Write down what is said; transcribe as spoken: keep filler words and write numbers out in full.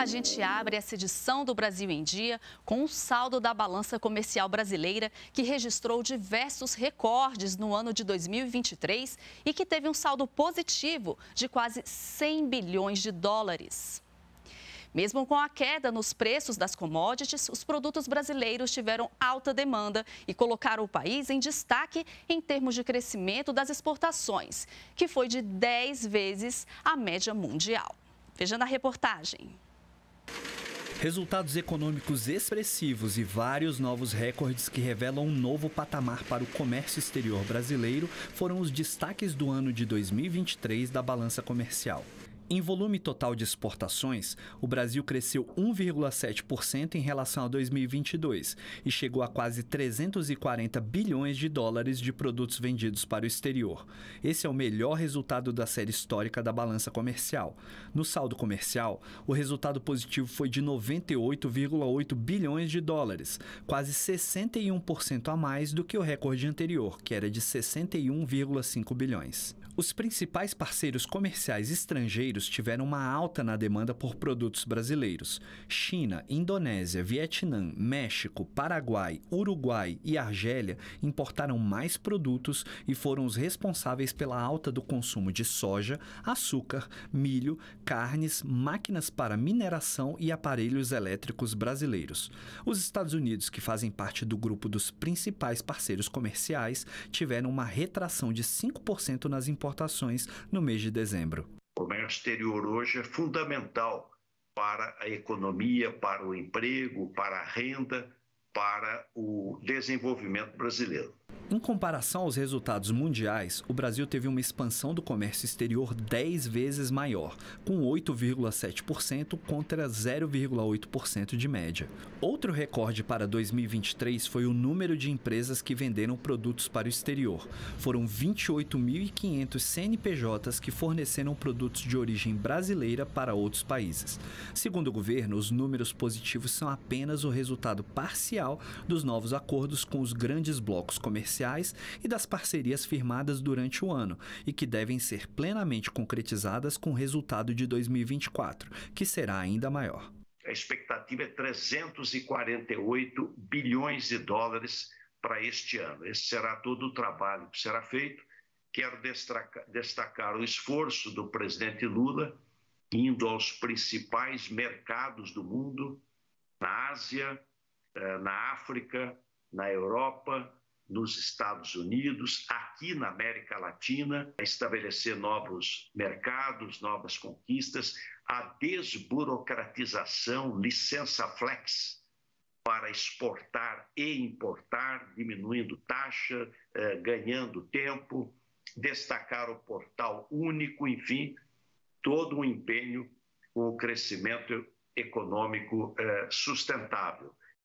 A gente abre essa edição do Brasil em Dia com um saldo da balança comercial brasileira que registrou diversos recordes no ano de dois mil e vinte e três e que teve um saldo positivo de quase cem bilhões de dólares. Mesmo com a queda nos preços das commodities, os produtos brasileiros tiveram alta demanda e colocaram o país em destaque em termos de crescimento das exportações, que foi de dez vezes a média mundial. Veja na reportagem. Resultados econômicos expressivos e vários novos recordes que revelam um novo patamar para o comércio exterior brasileiro foram os destaques do ano de dois mil e vinte e três da balança comercial. Em volume total de exportações, o Brasil cresceu um vírgula sete por cento em relação a dois mil e vinte e dois e chegou a quase trezentos e quarenta bilhões de dólares de produtos vendidos para o exterior. Esse é o melhor resultado da série histórica da balança comercial. No saldo comercial, o resultado positivo foi de noventa e oito vírgula oito bilhões de dólares, quase sessenta e um por cento a mais do que o recorde anterior, que era de sessenta e um vírgula cinco bilhões. Os principais parceiros comerciais estrangeiros tiveram uma alta na demanda por produtos brasileiros. China, Indonésia, Vietnã, México, Paraguai, Uruguai e Argélia importaram mais produtos e foram os responsáveis pela alta do consumo de soja, açúcar, milho, carnes, máquinas para mineração e aparelhos elétricos brasileiros. Os Estados Unidos, que fazem parte do grupo dos principais parceiros comerciais, tiveram uma retração de cinco por cento nas importações. Importações no mês de dezembro. O comércio exterior hoje é fundamental para a economia, para o emprego, para a renda, para o desenvolvimento brasileiro. Em comparação aos resultados mundiais, o Brasil teve uma expansão do comércio exterior dez vezes maior, com oito vírgula sete por cento contra zero vírgula oito por cento de média. Outro recorde para dois mil e vinte e três foi o número de empresas que venderam produtos para o exterior. Foram vinte e oito mil e quinhentos C N P Js que forneceram produtos de origem brasileira para outros países. Segundo o governo, os números positivos são apenas o resultado parcial dos novos acordos com os grandes blocos comerciais e das parcerias firmadas durante o ano e que devem ser plenamente concretizadas com o resultado de dois mil e vinte e quatro, que será ainda maior. A expectativa é trezentos e quarenta e oito bilhões de dólares para este ano. Esse será todo o trabalho que será feito. Quero destacar, destacar o esforço do presidente Lula indo aos principais mercados do mundo, na Ásia, na África, na Europa, nos Estados Unidos, aqui na América Latina, a estabelecer novos mercados, novas conquistas, a desburocratização, licença flex para exportar e importar, diminuindo taxa, ganhando tempo, destacar o portal único, enfim, todo um empenho com o crescimento econômico sustentável.